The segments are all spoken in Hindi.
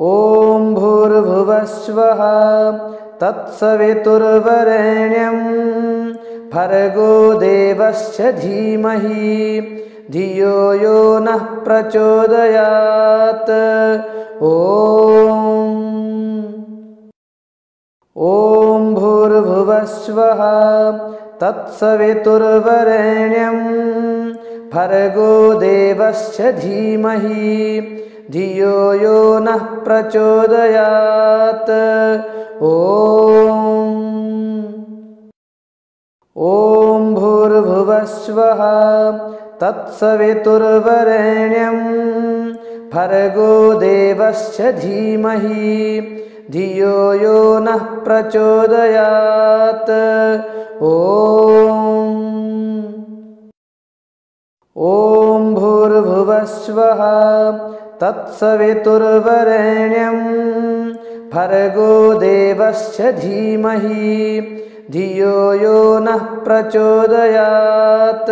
ॐ भूर्भुवस्वः तत्सवितुर्वरेण्यं भर्गो देवस्य धीमहि धियो यो नः प्रचोदयात्। ॐ भूर्भुवस्वः तत्सवितुर्वरेण्यं भर्गो देवस्य धीमहि धियो यो नः प्रचोदयात्। ॐ भूर्भुवस्वः तत्सवितुर्वरेण्यं भर्गो देवस्य धीमहि धियो यो नः प्रचोदयात्। ॐ भूर्भुवस्वः तत्सवितुर्वरेण्यं भर्गो देवस्य धीमहि धियो यो नः प्रचोदयात्।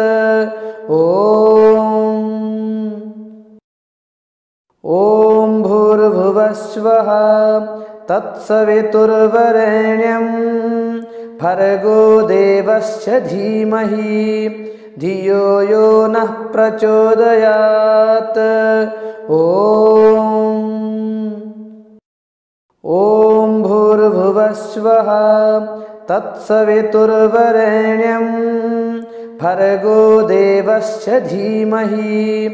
ॐ भूर्भुवस्वः तत्सवितुर्वरेण्यं भर्गो देवस्य धीमहि धियो यो नः प्रचोदयात्। ॐ भूर्भुवस्वः तत्सवितुर्वरेण्यं भर्गो देवस्य धीमहि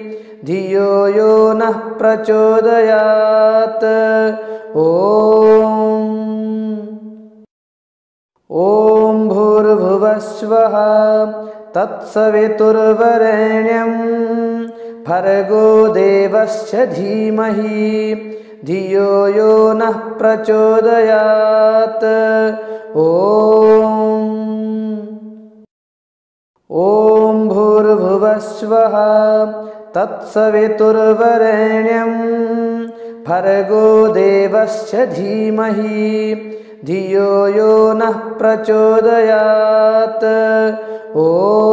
धियो यो नः प्रचोदयात्। ॐ भूर्भुवस्वः तत्सवितुर्वरेण्यं भर्गो देवस्य धीमहि धियो यो नः प्रचोदयात्। ॐ भूर्भुवस्वः तत्सवितुर्वरेण्यं भर्गो देवस्य धीमहि धियो यो नः प्रचोदयात्। ॐ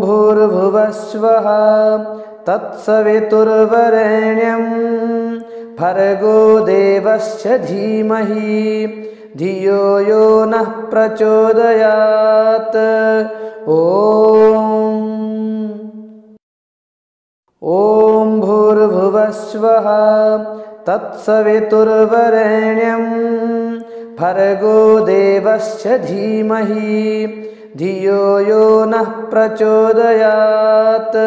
भूर्भुवस्वः तत्सवितुर्वरेण्यं भर्गो देवस्य धीमहि धियो यो नः प्रचोदयात्। ॐ भूर्भुवस्वः तत्सवितुर्वरेण्यं भर्गो देवस्य धीमहि धियो यो नः प्रचोदयात्।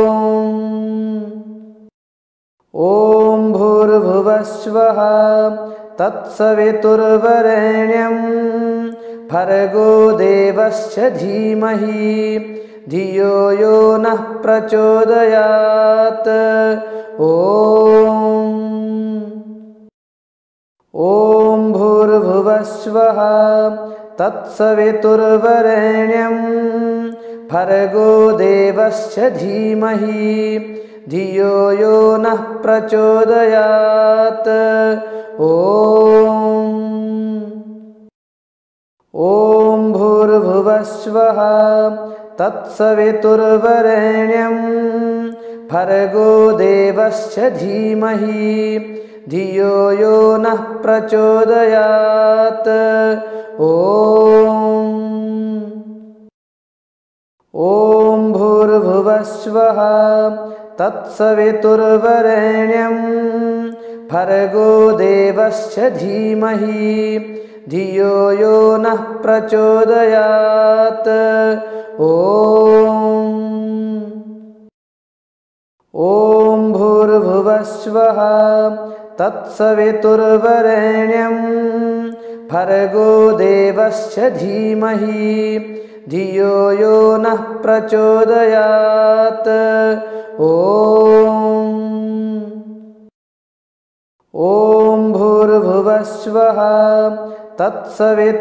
ॐ भूर्भुवस्वः तत्सवितुर्वरेण्यं भर्गो देवस्य धीमहि धियो यो नः प्रचोदयात्। ॐ भूर्भुवस्वः तत्सवितुर्वरेण्यं भर्गो देवस्य धीमहि धियो यो नः प्रचोदयात्। ॐ भूर्भुवस्वः तत्सवितुर्वरेण्यं भर्गो देवस्य धीमहि धियो यो नः प्रचोदयात्। ॐ भूर्भुवस्वः तत्सवितुर्वरेण्यं भर्गो देवस्य धीमहि धियो यो नः प्रचोदयात्। ॐ भूर्भुवस्वः तत्सवितुर्वरेण्यं भर्गो देवस्य धीमहि धियो यो नः प्रचोदयात्। ॐ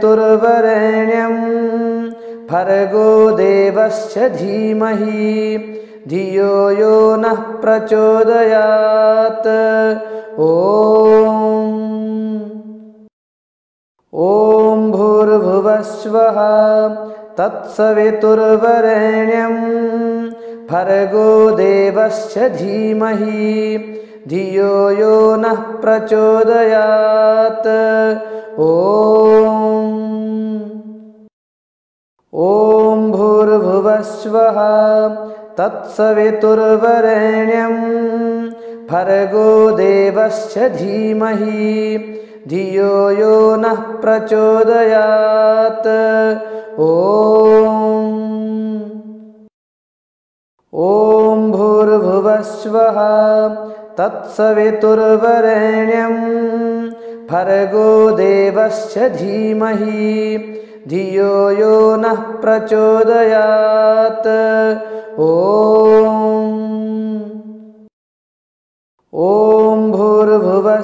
भूर्भुवस्वः तत्सवितुर्वरेण्यं भर्गो देवस्य धीमहि धियो यो नः प्रचोदयात्। ॐ भूर्भुवस्वः तत्सवितुर्वरेण्यं भर्गो देवस्य धीमहि धियो यो नः प्रचोदयात्। ॐ भूर्भुवः स्वः तत्सवितुर्वरेण्यं भर्गो देवस्य धीमहि धियो यो नः प्रचोदयात्। ॐ भूर्भुवः स्वः तत्सवितुर्वरेण्यं भर्गो देवस्य धीमहि धियो यो नः प्रचोदयात्। ॐ भूर्भुवः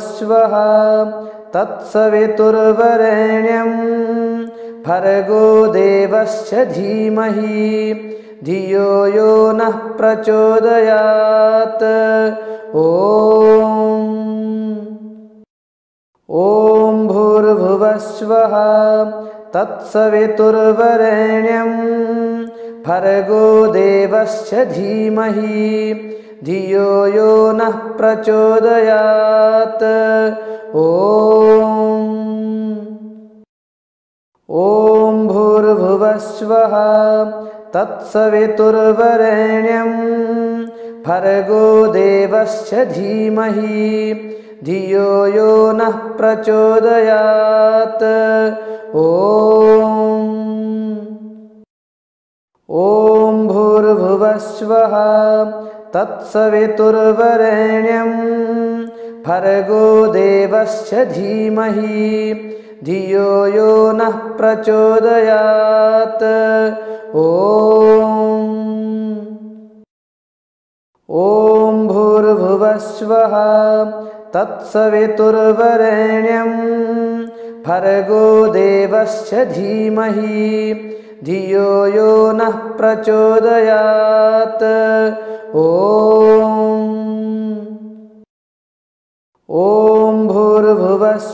स्वः तत्सवितुर्वरेण्यं भर्गो देवस्य धीमहि धियो यो नः प्रचोदयात्। ॐ भूर्भुवः स्वः तत्सवितुर्वरेण्यं भर्गो देवस्य धीमहि धियो यो नः प्रचोदयात्। ॐ भूर्भुवः स्वः तत्सवितुर्वरेण्यं भर्गो देवस्य धीमहि धियो यो नः प्रचोदयात्। ॐ भूर्भुवः स्वः तत्सवितुर्वरेण्यं भर्गो देवस्य धीमहि धियो यो नः प्रचोदयात्। ॐ भूर्भुवः स्वः तत्सवितुर्वरेण्यं भर्गो देवस्य धीमहि धियो यो नः प्रचोदयात्।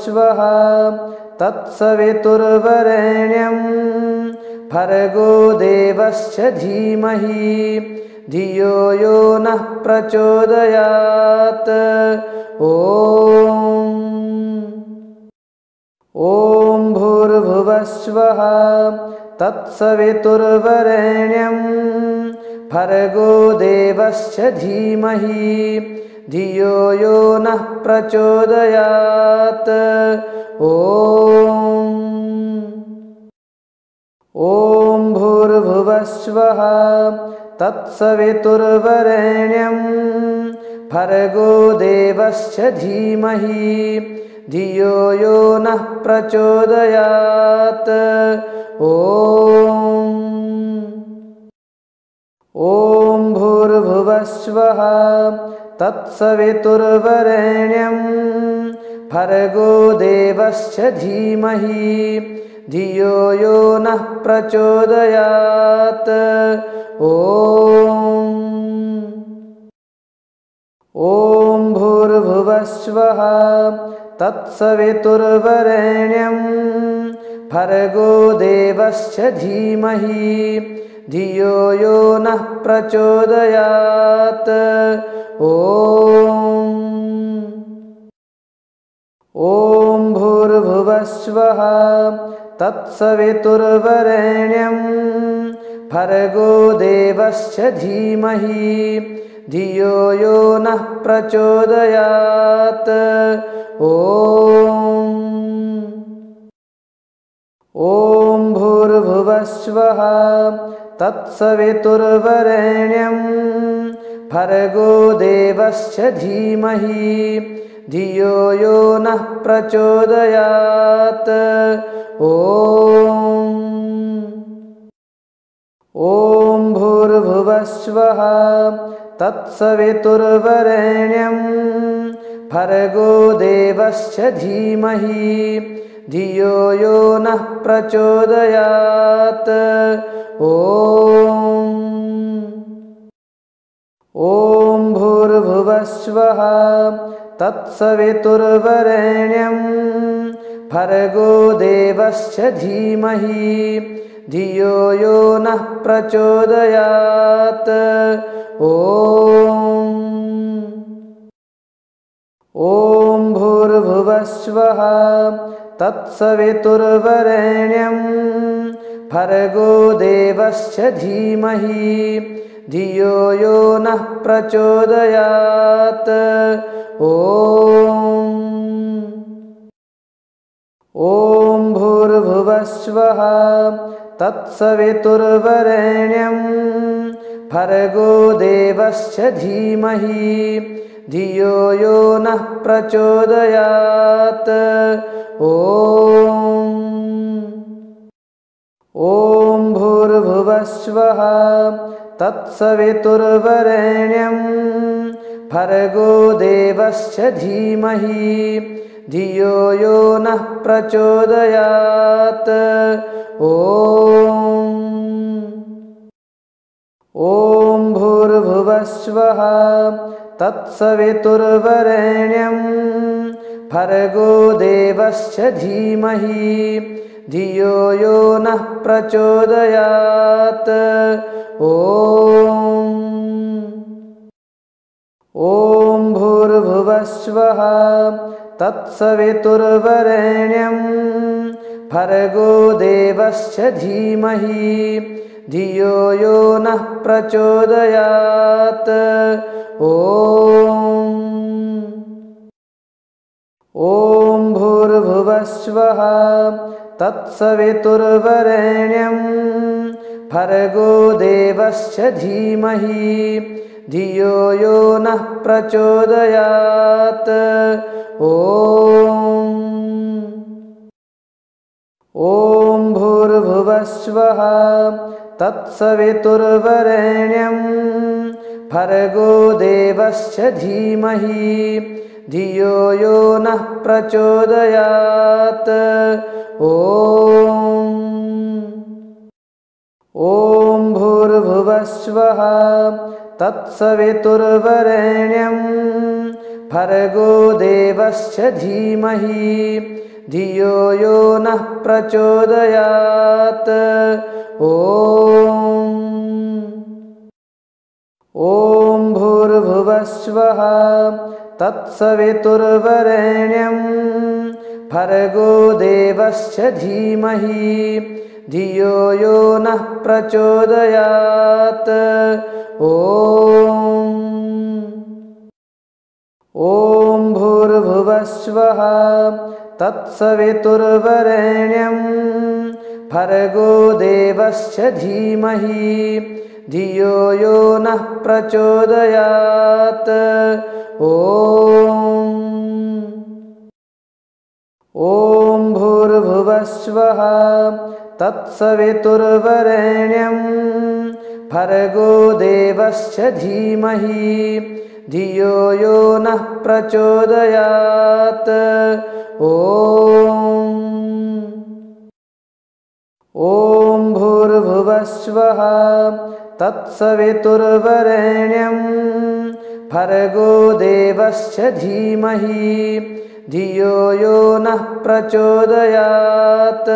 ॐ भूर्भुवः स्वः तत्सवितुर्वरेण्यं भर्गो देवस्य धीमहि धियो यो नः प्रचोदयात्। ॐ भूर्भुवः स्वः तत्सवितुर्वरेण्यं भर्गो देवस्य धीमहि धियो यो नः प्रचोदयात्। ॐ भूर्भुवः स्वः तत्सवितुर्वरेण्यं भर्गो देवस्य धीमहि धियो यो नः प्रचोदयात्। ॐ भूर्भुवः स्वः तत्सवितुर्वरेण्यं भर्गो देवस्य धीमहि धियो यो नः प्रचोदयात्। ॐ भूर्भुवः स्वः तत्सवितुर्वरेण्यं भर्गो देवस्य धीमहि धियो यो नः प्रचोदयात्। ॐ भूर्भुवः स्वः तत्सवितुर्वरेण्यं भर्गो देवस्य धीमहि धियो यो नः प्रचोदयात्। ॐ भूर्भुवः स्वः तत्सवितुर्वरेण्यं भर्गो देवस्य धीमहि धियो यो नः प्रचोदयात्। ॐ भूर्भुवः स्वः तत्सवितुर्वरेण्यं भर्गो देवस्य धीमहि धियो यो नः प्रचोदयात्। ॐ भूर्भुवः स्वः तत्सवितुर्वरेण्यं भर्गो देवस्य धीमहि धियो यो नः प्रचोदयात्। ओम ओम भूर्भुवः स्वः तत्सवितुर्वरेण्यं भर्गो देवस्य धीमहि धियो यो नः प्रचोदयात्। ओम ओम भूर्भुवः स्वः तत्सवितुर्वरेण्यं भर्गो देवस्य धीमहि धियो यो नः प्रचोदयात्। ओम ओम भूर्भुवः स्वः तत्सवितुर्वरेण्यं भर्गो देवस्य धीमहि धियो यो नः प्रचोदयात्। ओम ओम भूर्भुवः स्वः तत्सवितुर्वरेण्यं भर्गो देवस्य धीमहि धियो यो नः प्रचोदयात्। ओम ओम भूर्भुवः स्वः तत्सवितुर्वरेण्यं भर्गो देवस्य धीमहि धियो यो नः प्रचोदयात्। ओम ओम भूर्भुवः स्वः तत्सवितुर्वरेण्यं भर्गो देवस्य धीमहि धियो यो नः प्रचोदयात्। ओम ओम भूर्भुवः स्वः तत्सवितुर्वरेण्यं भर्गो देवस्य धीमहि धियो यो नः प्रचोदयात्। ओम ओम भूर्भुवः स्वः तत्सवितुर्वरेण्यं भर्गो देवस्य धीमहि धियो यो नः प्रचोदयात्। ओम ओम भूर्भुवः स्वः तत्सवितुर्वरेण्यं भर्गो देवस्य धीमहि धियो यो नः प्रचोदयात्। ओम ओम भूर्भुवः स्वः तत्सवितुर्वरेण्यं भर्गो देवस्य धीमहि धियो यो नः प्रचोदयात्। ओम ओम भूर्भुवः स्वः तत्सवितुर्वरेण्यं भर्गो देवस्य धीमहि धियो यो नः प्रचोदयात्।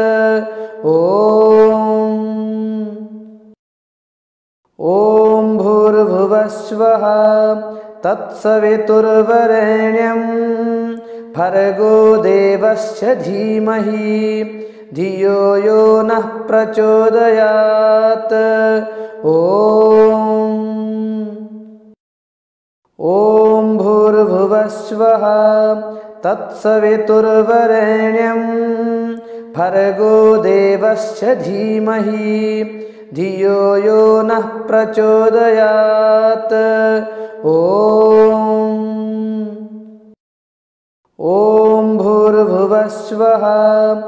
ओम ओम भूर्भुवः स्वः तत्सवितुर्वरेण्यं भर्गो देवस्य धीमहि धियो यो नः प्रचोदयात्। ओम ओम भूर्भुवः स्वः तत्सवितुर्वरेण्यं भर्गो देवस्य धीमहि धियो यो नः प्रचोदयात्। ओम ओम भूर्भुवः स्वः तत्सवितुर्वरेण्यं भर्गो देवस्य धीमहि धियो यो नः प्रचोदयात्। ओम ओम भूर्भुवः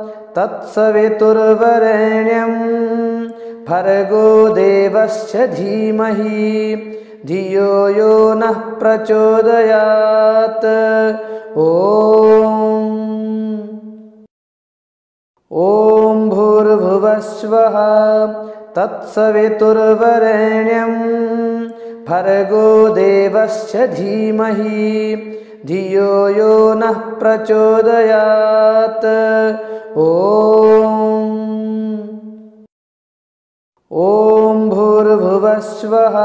स्वः तत्सवितुर्वरेण्यं भर्गो देवस्य धीमहि धियो यो नः प्रचोदयात्। ओम ओम भूर्भुवः स्वः तत्सवितुर्वरेण्यं भर्गो देवस्य धीमहि धियो यो नः प्रचोदयात्। ओम ॐ भूर्भुवस्वः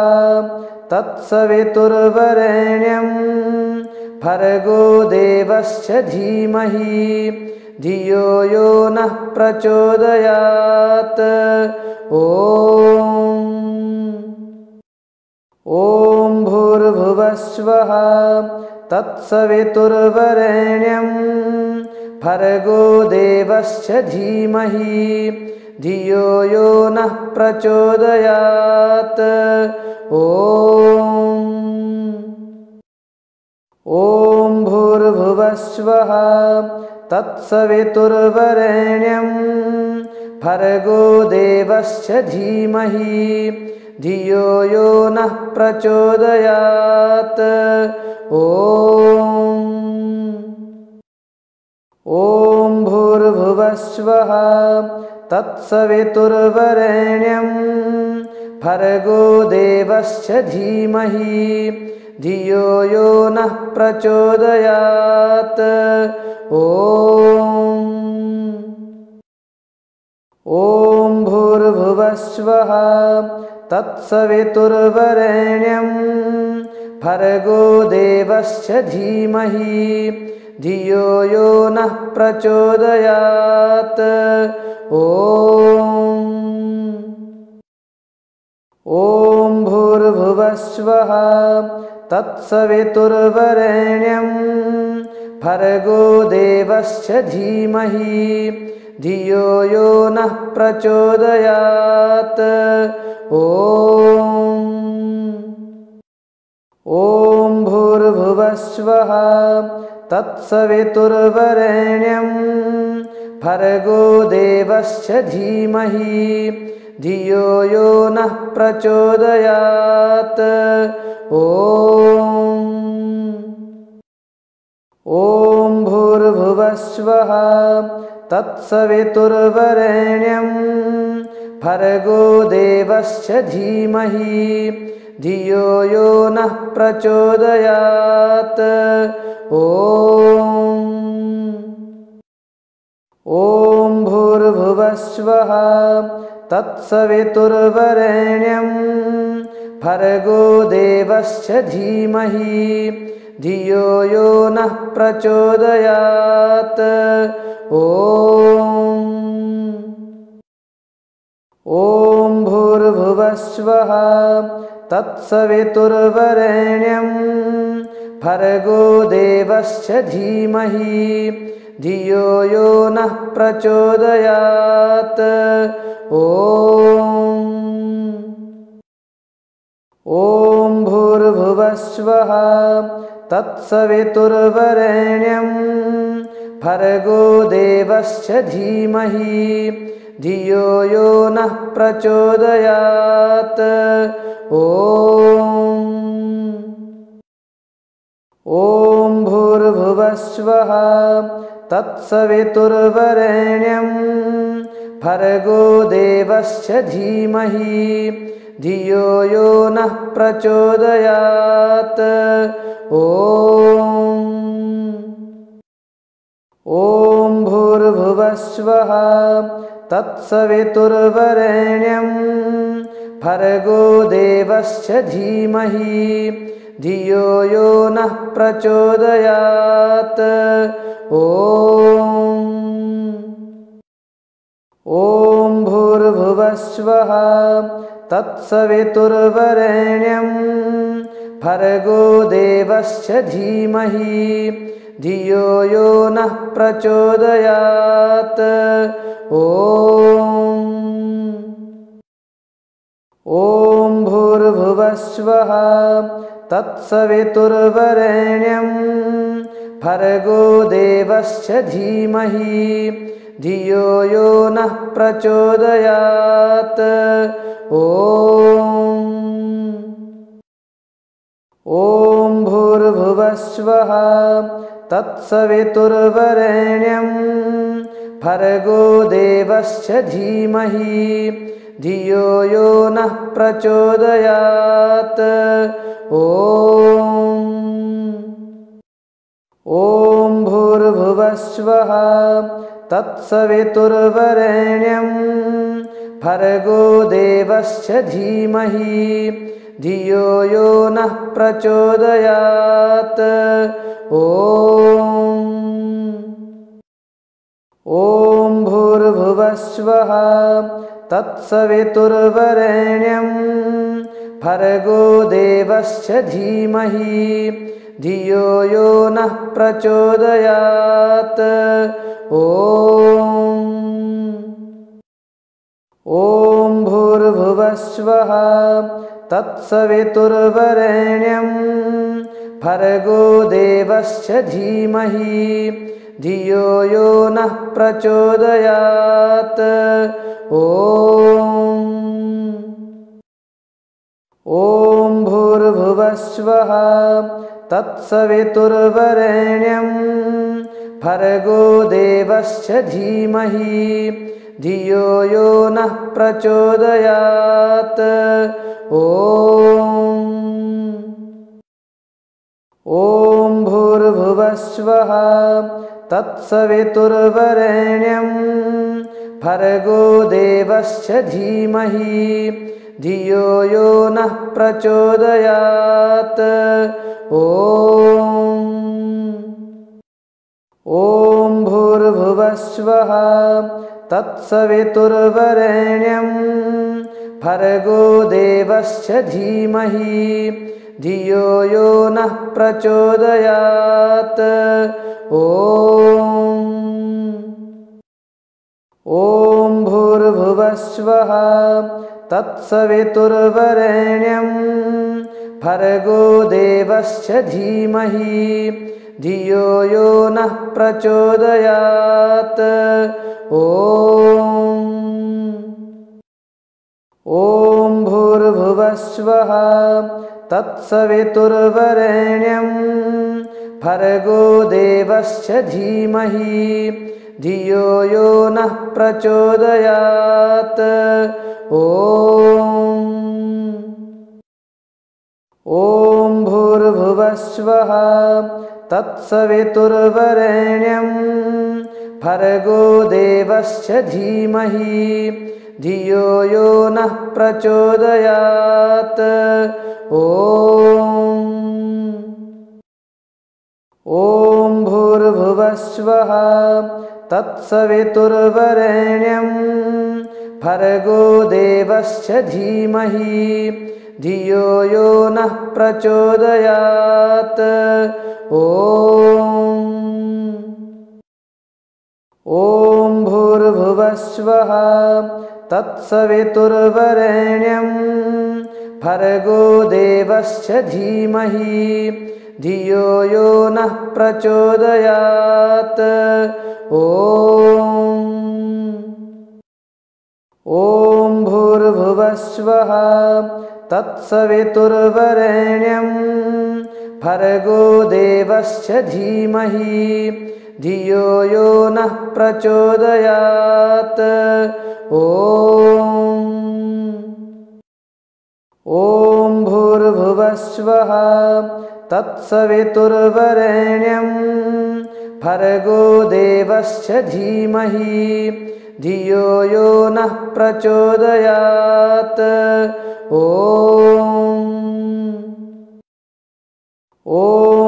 तत्सवितुर्वरेण्यं भर्गो देवस्य धीमहि धियो यो नः प्रचोदयात्। ॐ भूर्भुवस्वः तत्सवितुर्वरेण्यं भर्गो देवस्य धीमहि धियो यो नः प्रचोदयात्। ॐ भूर्भुवस्वः तत्सवितुर्वरेण्यं भर्गो देवस्य धीमहि धियो यो नः प्रचोदयात्। ॐ भूर्भुवस्वः तत्सवितुर्वरेण्यं भर्गो देवस्य धीमहि धियो यो नः प्रचोदयात्। ॐ भूर्भुवस्वः तत्सवितुर्वरेण्यं भर्गो देवस्य धीमहि धियो यो नः प्रचोदयात्। ॐ भूर्भुवस्वः तत्सवितुर्वरेण्यं भर्गो देवस्य धीमहि धियो यो नः प्रचोदयात्। ॐ भूर्भुवस्वः तत्सवितुर्वरेण्यं भर्गो देवस्य धीमहि धियो यो नः प्रचोदयात्। ॐ भूर्भुवस्वः तत्सवितुर्वरेण्यं भर्गो देवस्य धीमहि धियो यो नः प्रचोदयात्। ॐ भूर्भुवस्वः तत्सवितुर्वरेण्यं भर्गो देवस्य धीमहि धियो यो नः प्रचोदयात्। ॐ भूर्भुवस्वः तत्सवितुर्वरेण्यं भर्गो देवस्य धीमहि धियो यो नः प्रचोदयात्। ॐ भूर्भुवस्वः तत्सवितुर्वरेण्यं भर्गो देवस्य धीमहि धियो यो नः प्रचोदयात्। ॐ भूर्भुवस्वः तत्सवितुर्वरेण्यं भर्गो देवस्य धीमहि धियो यो नः प्रचोदयात्। ॐ भूर्भुवस्वः तत्सवितुर्वरेण्यं भर्गो देवस्य धीमहि धियो यो नः प्रचोदयात्। ॐ भूर्भुवस्वः तत्सवितुर्वरेण्यं भर्गो देवस्य धीमहि धियो यो नः प्रचोदयात्। ॐ भूर्भुवस्वः तत्सवितुर्वरेण्यं भर्गो देवस्य धीमहि धियो यो नः प्रचोदयात्। ॐ भूर्भुवस्वः तत्सवितुर्वरेण्यं भर्गो देवस्य धीमहि धियो यो नः प्रचोदयात्। ॐ भूर्भुवस्वः तत्सवितुर्वरेण्यं भर्गो देवस्य धीमहि धियो यो नः प्रचोदयात्। ॐ भूर्भुवः स्वः तत्सवितुर्वरेण्यं भर्गो देवस्य धीमहि धियो यो नः प्रचोदयात्। ॐ भूर्भुवः स्वः तत्सवितुर्वरेण्यं भर्गो देवस्य धीमहि धियो यो नः प्रचोदयात्। ॐ भूर्भुवः स्वः तत्सवितुर्वरेण्यं भर्गो देवस्य धीमहि धियो यो नः प्रचोदयात्। ॐ भूर्भुवः स्वः तत्सवितुर्वरेण्यं भर्गो देवस्य धीमहि धियो यो नः प्रचोदयात्। ॐ भूर्भुवः स्वः तत्सवितुर्वरेण्यं भर्गो देवस्य धीमहि धियो यो नः प्रचोदयात्। ॐ भूर्भुवः स्वः तत्सवितुर्वरेण्यं भर्गो देवस्य धीमहि धियो यो नः प्रचोदयात्। ॐ भूर्भुवः स्वः तत्सवितुर्वरेण्यं भर्गो देवस्य धीमहि धियो यो नः प्रचोदयात्। ॐ भूर्भुवः स्वः तत्सवितुर्वरेण्यं भर्गो देवस्य धीमहि धियो यो नः प्रचोदयात्। ॐ भूर्भुवः स्वः तत्सवितुर्वरेण्यं भर्गो देवस्य धीमहि धियो यो नः प्रचोदयात्। ॐ भूर्भुवः स्वः तत्सवितुर्वरेण्यं भर्गो देवस्य धीमहि धियो यो नः प्रचोदयात्। ॐ भूर्भुवः स्वः तत्सवितुर्वरेण्यं भर्गो देवस्य धीमहि धियो यो नः प्रचोदयात्। ॐ भूर्भुवः स्वः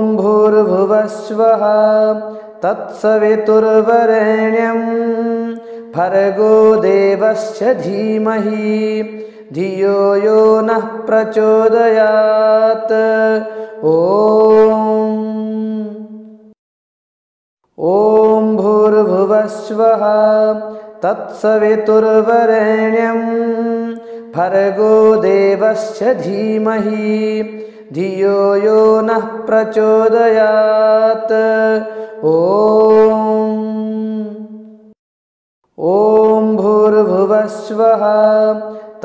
तत्सवितुर्वरेण्यं भर्गो देवस्य धीमहि धियो यो नः प्रचोदयात्। ॐ भूर्भुवः स्वः तत्सवितुर्वरेण्यं भर्गो देवस्य धीमहि धियो यो नः प्रचोदयात्। ॐ भूर्भुवः स्वः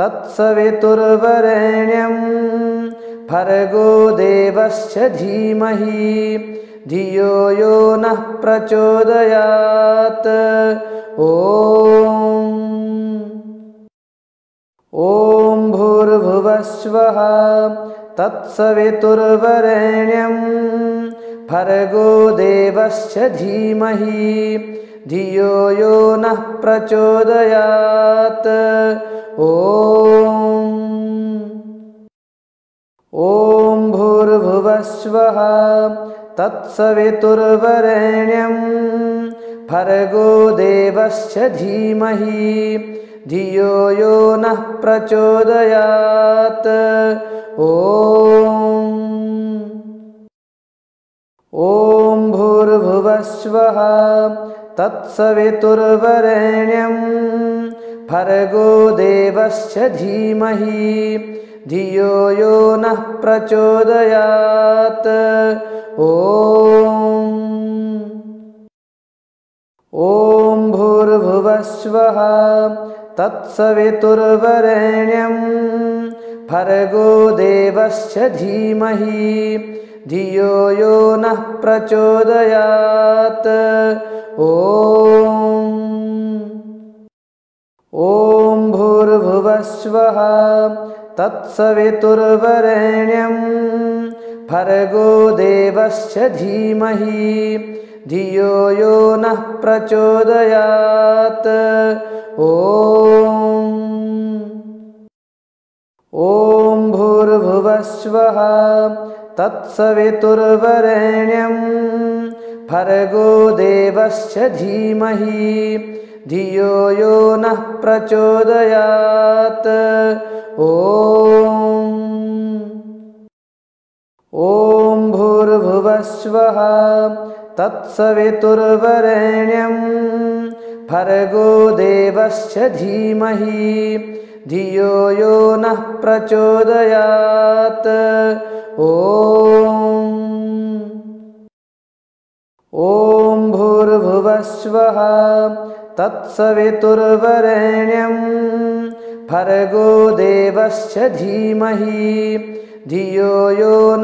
तत्सवितुर्वरेण्यं भर्गो देवस्य धीमहि धियो यो नः प्रचोदयात्। ॐ भूर्भुवः स्वः तत्सवितुर्वरेण्यं भर्गो देवस्य धीमहि धियो यो नः प्रचोदयात्। ॐ भूर्भुवः स्वः तत्सवितुर्वरेण्यं भर्गो देवस्य धीमहि धियो यो नः प्रचोदयात्। ओम ओम भूर्भुवः स्वः तत्सवितुर्वरेण्यं भर्गो देवस्य धीमहि धियो यो नः प्रचोदयात्। ओम ओम भूर्भुवः स्वः तत्सवितुर्वरेण्यं भर्गो देवस्य धीमहि धियो यो नः प्रचोदयात्। ओम ओम भूर्भुवः स्वः तत्सवितुर्वरेण्यं भर्गो देवस्य धीमहि धियो यो नः प्रचोदयात्। ओम ओम भूर्भुवः स्वः तत्सवितुर्वरेण्यं भर्गो देवस्य धीमहि धियो यो नः प्रचोदयात्। ओम ओम भूर्भुवः स्वः तत्सवितुर्वरेण्यं भर्गो देवस्य धीमहि धियो यो नः प्रचोदयात्। ओम ओम भूर्भुवः स्वः तत्सवितुर्वरेण्यं भर्गो देवस्य धीमहि धियो यो नः प्रचोदयात्। ओम ओम भूर्भुवः स्वः तत्सवितुर्वरेण्यं भर्गो देवस्य धीमहि धियो यो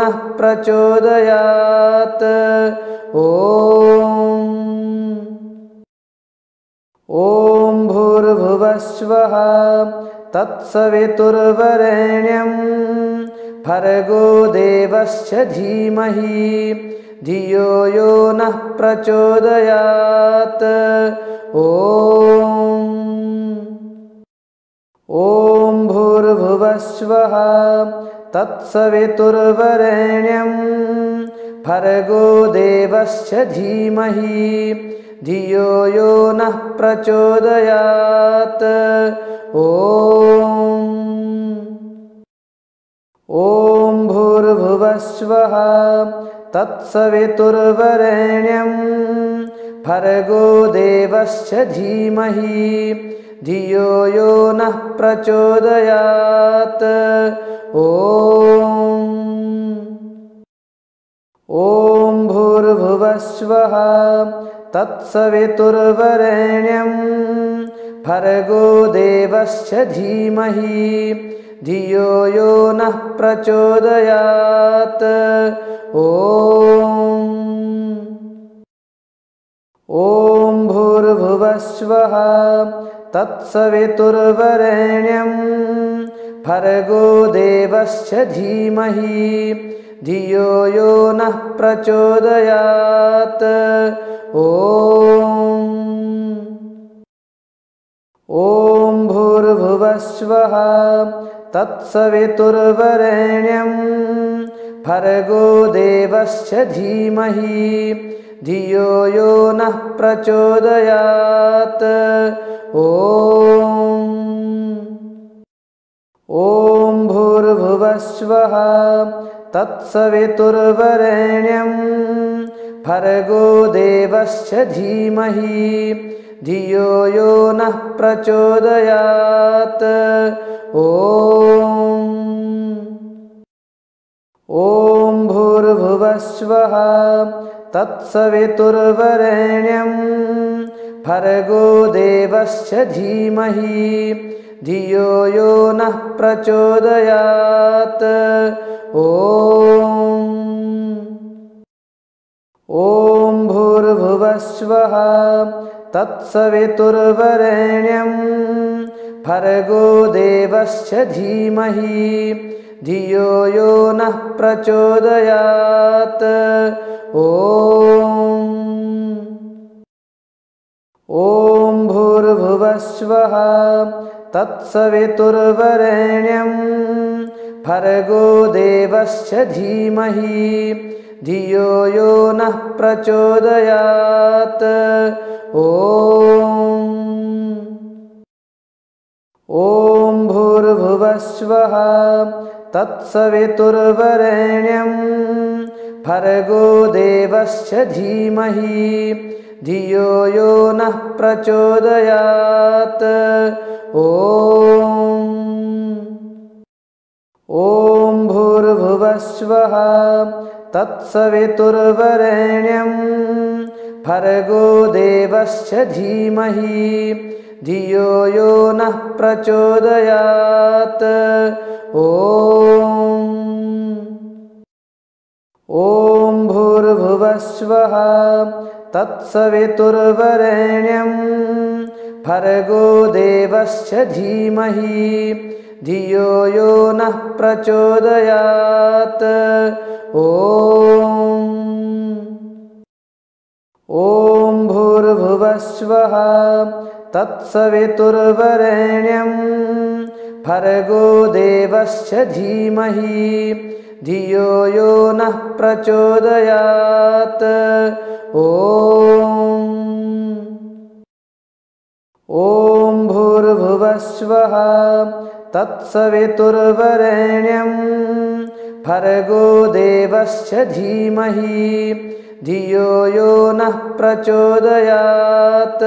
नः प्रचोदयात्। ओम ओम भूर्भुवः स्वः तत्सवितुर्वरेण्यं भर्गो देवस्य धीमहि धियो यो नः प्रचोदयात्। ओम ओम भूर्भुवः स्वः तत्सवितुर्वरेण्यं भर्गो देवस्य धीमहि धियो यो नः प्रचोदयात्। ओम ओम भूर्भुवः स्वः तत्सवितुर्वरेण्यं भर्गो देवस्य धीमहि धियो यो नः प्रचोदयात्। ओम ओम भूर्भुवः स्वः तत्सवितुर्वरेण्यं भर्गो देवस्य धीमहि धियो यो नः प्रचोदयात्। ओम ओम भूर्भुवः स्वः तत्सवितुर्वरेण्यं भर्गो देवस्य धीमहि धियो यो नः प्रचोदयात्। ओम ओम भूर्भुवः स्वः तत्सवितुर्वरेण्यं भर्गो देवस्य धीमहि धियो यो नः प्रचोदयात्। ओम ओम भूर्भुवः स्वः तत्सवितुर्वरेण्यं भर्गो देवस्य धीमहि धियो यो नः प्रचोदयात्। ओम ओम भूर्भुवः स्वः तत्सवितुर्वरेण्यं भर्गो देवस्य धीमहि धियो यो नः प्रचोदयात्। ओम ओम भूर्भुवः स्वः तत्सवितुर्वरेण्यं भर्गो देवस्य धीमहि धियो यो नः प्रचोदयात्। ओम वस्वः तत्सवितुर्वरेण्यं भर्गो देवस्य धीमहि धियो यो नः प्रचोदयात्। ॐ भूर्भुवः स्वः तत्सवितुर्वरेण्यं भर्गो देवस्य धीमहि धियो यो नः प्रचोदयात्। ॐ भूर्भुवः स्वः तत्सवितुर्वरेण्यं भर्गो देवस्य धीमहि धियो यो नः प्रचोदयात्। ॐ भूर्भुवः स्वः तत्सवितुर्वरेण्यं भर्गो देवस्य धीमहि धियो यो नः प्रचोदयात्। ॐ भूर्भुवः स्वः तत्सवितुर्वरेण्यं भर्गो देवस्य धीमहि धियो यो नः प्रचोदयात्। ॐ भूर्भुवः स्वः तत्सवितुर्वरेण्यं भर्गो देवस्य धीमहि धियो यो नः प्रचोदयात्।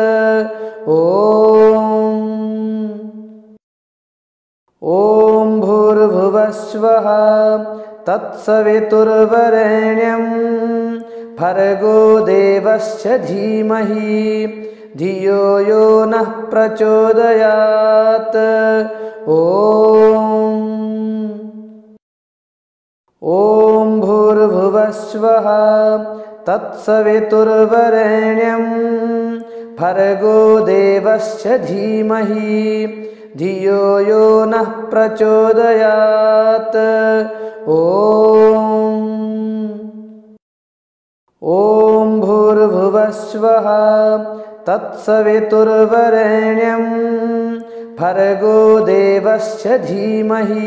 ॐ भूर्भुवः स्वः तत्सवितुर्वरेण्यं भर्गो देवस्य धीमहि धियो यो नः प्रचोदयात्। ॐ भूर्भुवः स्वः तत्सवितुर्वरेण्यं भर्गो देवस्य धीमहि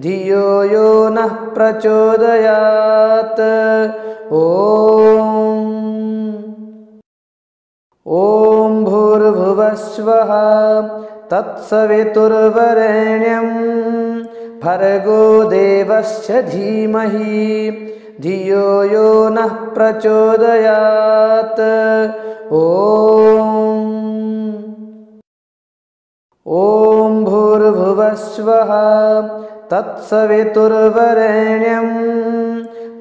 धियो यो नः प्रचोदयात्। ॐ भूर्भुवः स्वः तत्सवितुर्वरेण्यं भर्गो देवस्य धीमहि धियो यो नः प्रचोदयात्। ॐ भूर्भुवः स्वः तत्सवितुर्वरेण्यं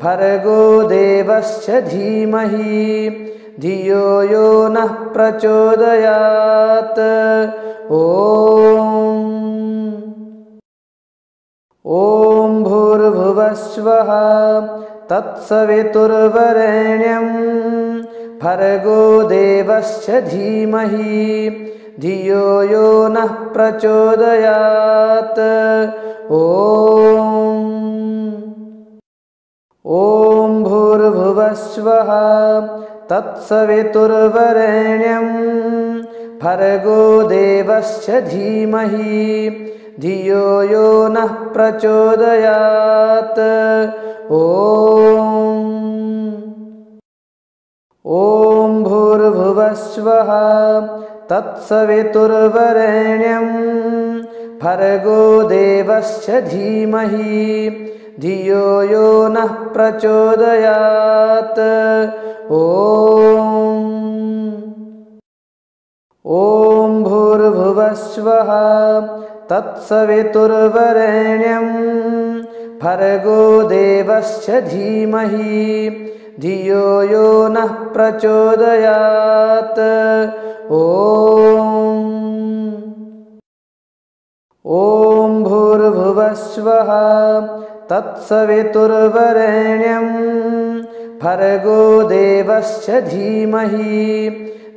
भर्गो देवस्य धीमहि धियो यो नः प्रचोदयात्। ॐ भूर्भुवः स्वः तत्सवितुर्वरेण्यं भर्गो देवस्य धीमहि धियो यो नः प्रचोदयात्। ॐ भूर्भुवः स्वः तत्सवितुर्वरेण्यं भर्गो देवस्य धीमहि धियो यो नः प्रचोदयात्। ॐ भूर्भुवः स्वः तत्सवितुर्वरेण्यं भर्गो देवस्य धीमहि धियो यो नः प्रचोदयात्। ॐ भूर्भुवः स्वः तत्सवितुर्वरेण्यं भर्गो देवस्य धीमहि धियो यो नः प्रचोदयात्। ॐ भूर्भुवः स्वः तत्सवितुर्वरेण्यं भर्गो देवस्य धीमहि धियो यो नः प्रचोदयात्। ॐ भूर्भुवः स्वः तत्सवितुर्वरेण्यं भर्गो देवस्य धीमहि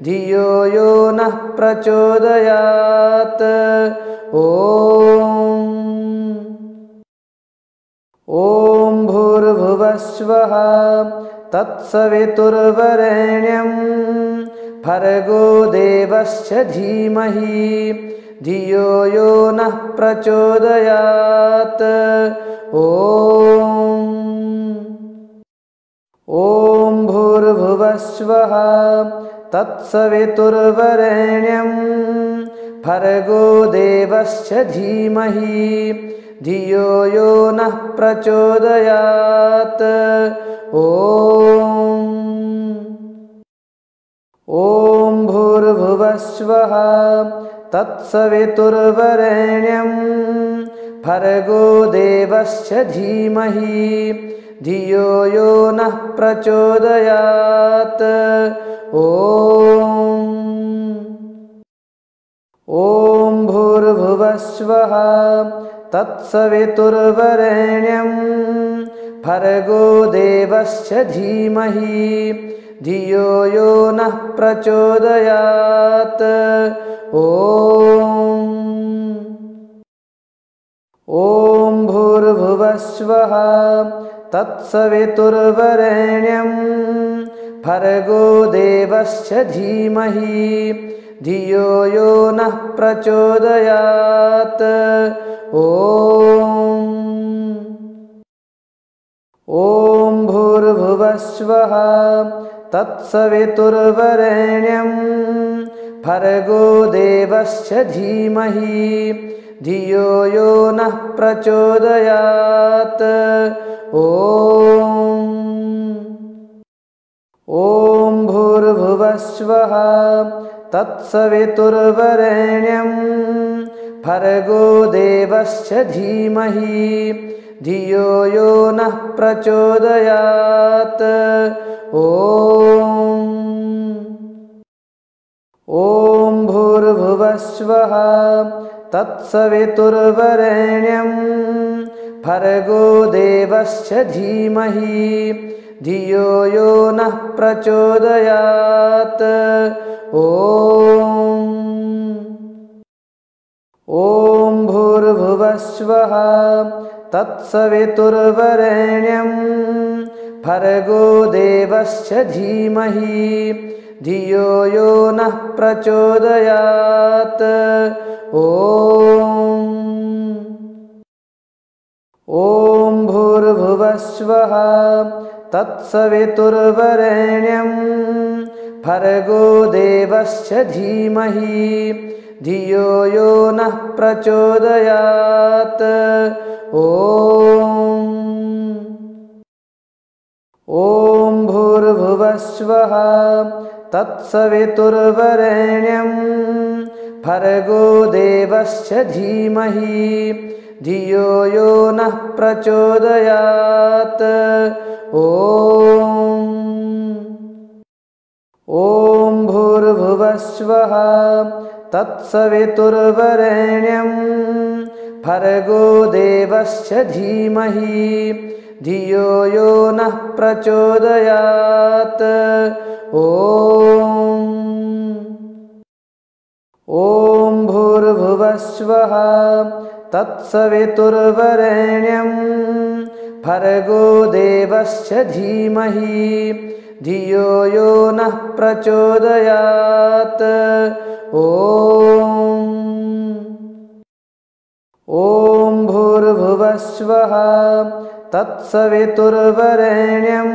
धियो यो नः प्रचोदयात्। ॐ भूर्भुवस्वः तत्सवितुर्वरेण्यं भर्गो देवस्य धीमहि धियो यो नः प्रचोदयात्। ॐ भूर्भुवस्वः तत्सवितुर्वरेण्यं भर्गो देवस्य धीमहि धियो यो नः प्रचोदयात्। ॐ भूर्भुवस्वः तत्सवितुर्वरेण्यं भर्गो देवस्य धीमहि धियो यो नः प्रचोदयात्। ॐ भूर्भुवस्वः तत्सवितुर्वरेण्यं भर्गो देवस्य धीमहि धियो यो नः प्रचोदयात्। ॐ भूर्भुवस्वः तत्सवितुर्वरेण्यं भर्गो देवस्य धीमहि धियो यो नः प्रचोदयात्। ॐ भूर्भुवस्वः तत्सवितुर्वरेण्यं भर्गो देवस्य धीमहि धियो यो नः प्रचोदयात्। ॐ भूर्भुवस्वः तत्सवितुर्वरेण्यं भर्गो देवस्य धीमहि धियो यो नः प्रचोदयात्। ॐ भूर्भुवस्वः तत्सवितुर्वरेण्यं भर्गो देवस्य धीमहि धियो यो नः प्रचोदयात्। ॐ भूर्भुवस्वः तत्सवितुर्वरेण्यं भर्गो देवस्य धीमहि धियो यो नः प्रचोदयात्। ॐ भूर्भुवस्वः तत्सवितुर्वरेण्यं भर्गो देवस्य धीमहि धियो यो नः प्रचोदयात्। ॐ भूर्भुवस्वः तत्सवितुर्वरेण्यं भर्गो देवस्य धीमहि धियो यो नः प्रचोदयात्। ॐ भूर्भुवस्वः तत्सवितुर्वरेण्यं भर्गो देवस्य धीमहि धियो यो नः प्रचोदयात्। ॐ भूर्भुवस्वः तत्सवितुर्वरेण्यं भर्गो देवस्य धीमहि धियो यो नः प्रचोदयात्। ॐ भूर्भुवस्वः तत्सवितुर्वरेण्यं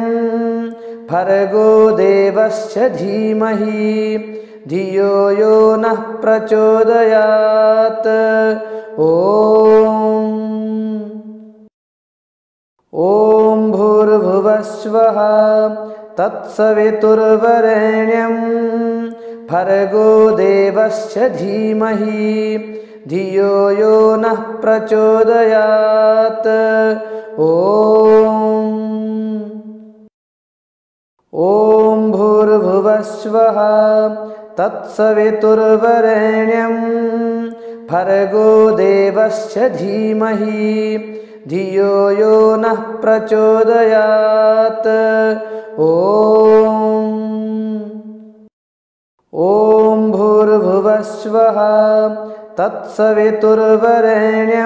भर्गो देवस्य धीमहि धियो यो नः प्रचोदयात्। ॐ भूर्भुवस्वः तत्सवितुर्वरेण्यं भर्गो देवस्य धीमहि धियो यो नः प्रचोदयात्। ॐ भूर्भुवस्वः तत्सवितुर्वरेण्यं भर्गो देवस्य धीमहि धियो यो नः प्रचोदयात्। ॐ भूर्भुवस्वः तत्सवितुर्वरेण्यं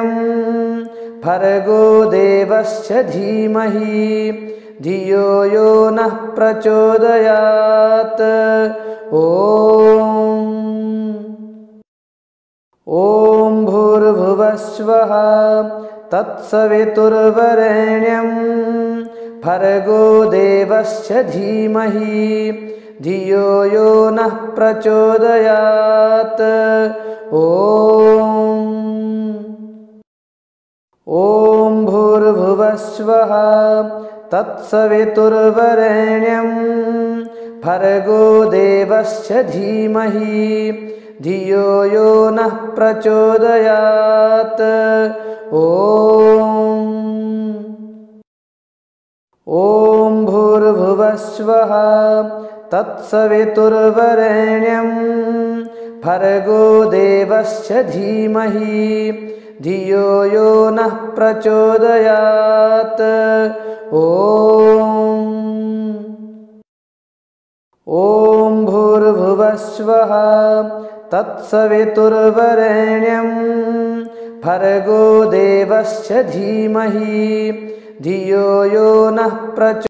भर्गो देवस्य धीमहि धियो यो नः प्रचोदयात्। ॐ भूर्भुवः स्वः तत्सवितुर्वरेण्यं भर्गो देवस्य धीमहि धियो यो नः प्रचोदयात्। ॐ भूर्भुवः स्वः तत्सवितुर्वरेण्यं भर्गो देवस्य धीमहि धियो यो नः प्रचोदयात्। ॐ भूर्भुवः स्वः तत्सवितुर्वरेण्यं भर्गो देवस्य धीमहि धियो यो नः प्रचोदयात्। ॐ भूर्भुवः स्वः तत्सवितुर्वरेण्यं भर्गो देवस्य धीमहि धियो यो नः प्रचोदयात्।